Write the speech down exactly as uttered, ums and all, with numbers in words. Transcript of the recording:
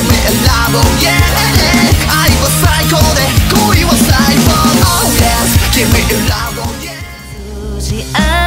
Give me a love, oh yeah. 愛は最高で恋は最高、oh yes. Give me a love, oh yeah.